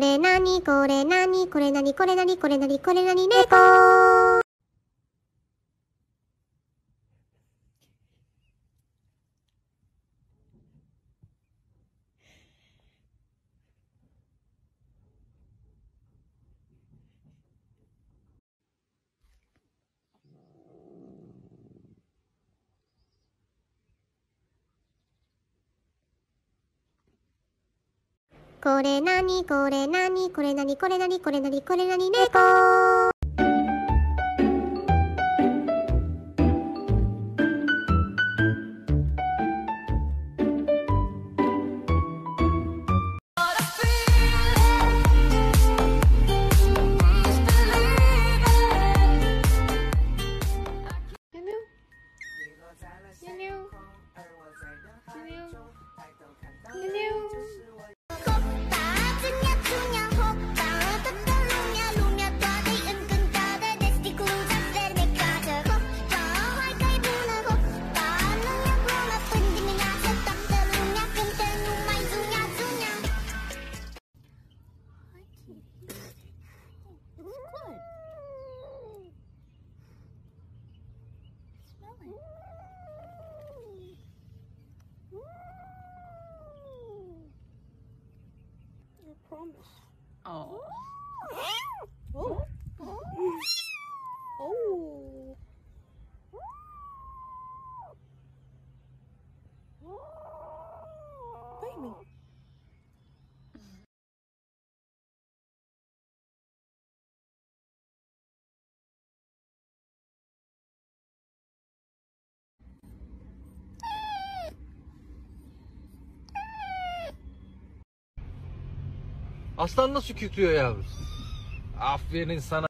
れなにこれなにこれなにこれなにこれなにこれなに猫。これなにこれなにこれなにこれなにこれなにこれなに猫。Oh. Oh. Oh. Baby. Aslan nasıl kükrüyor yavrum? Aferin sana.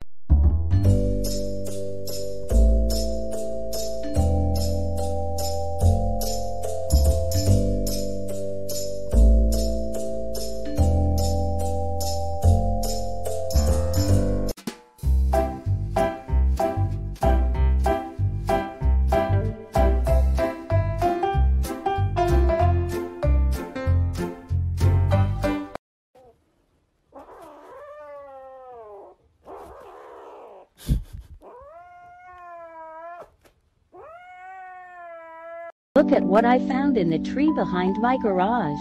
Look at what I found in the tree behind my garage.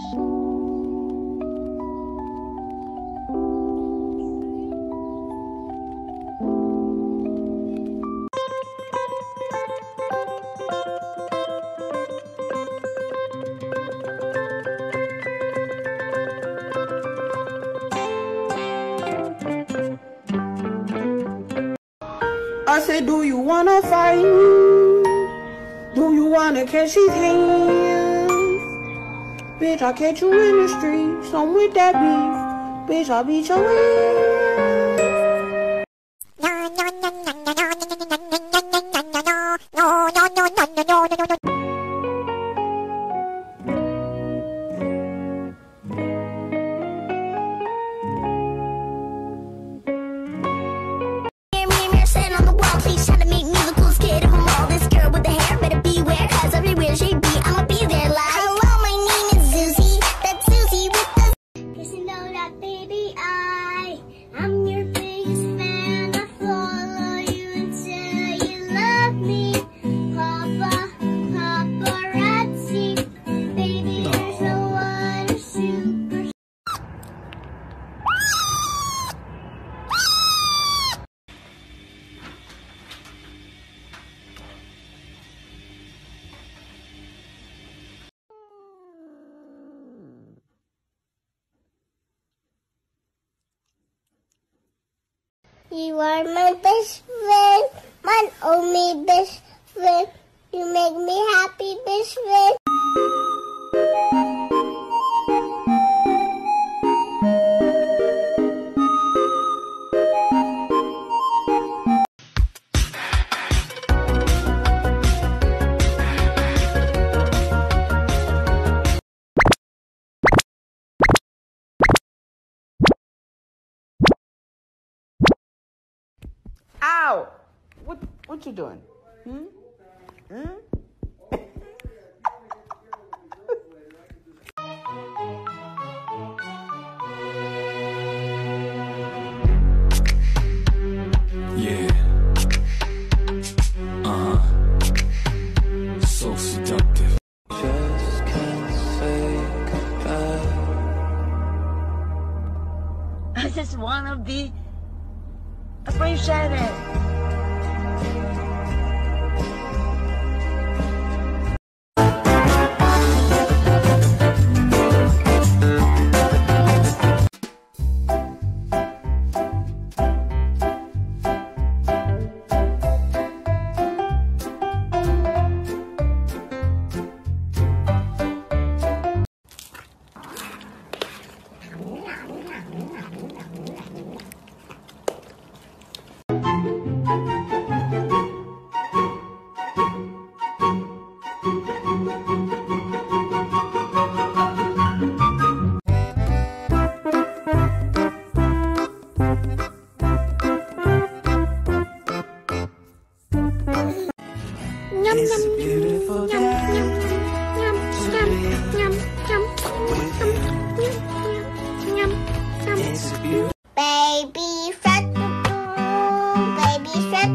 I said, do you wanna fight? Do you wanna catch these hands? Bitch, I'll catch you in the street, some with that beef. Bitch, I'll beat your ass. Mirror, mirror, sitting on the wall, please try to make me the coolest kid of them all. This girl with the hair better be. You are my best friend, my only best friend. You make me happy, best friend. Ow! What you doing? Hmm? Hmm? This is one of the appreciated. It's a beautiful day. Baby shark, baby shark, baby shark,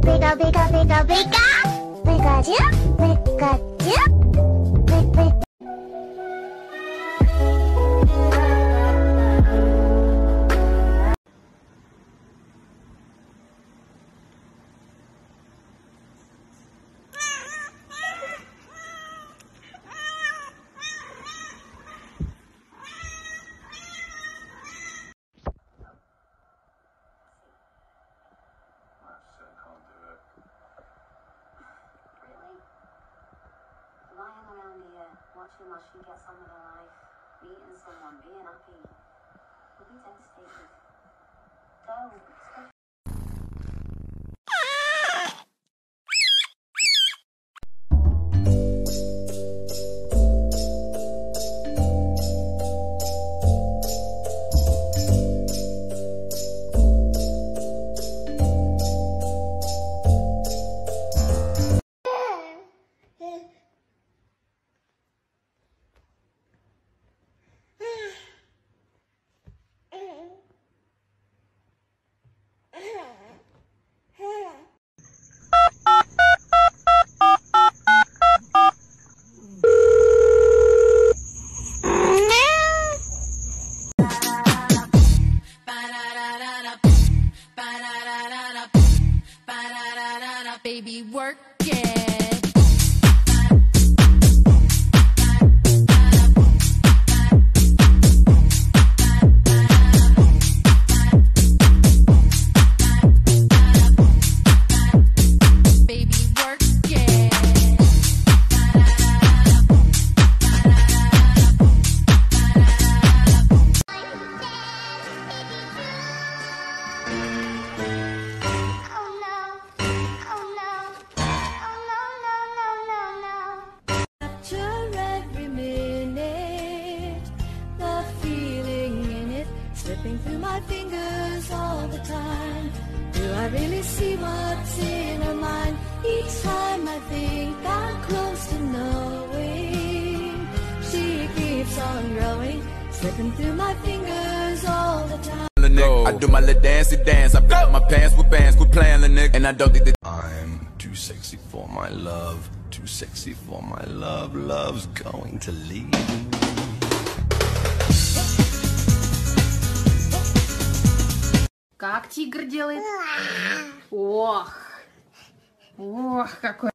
bigger, bigger, bigger, bigger, bigger, bigger, bigger. Watching she gets on with her life, meeting someone, being happy, you'll be devastated. Don't. Baby, work it. Through my fingers all the time, do I really see what's in her mind? Each time I think I'm close to knowing, she keeps on growing, slipping through my fingers all the time. I do my little dancey dance, I've got my pants with bands, quit playing the nick, and I don't think that I'm too sexy for my love, too sexy for my love, love's going to leave. Как тигр делает? Ох, ох, какой...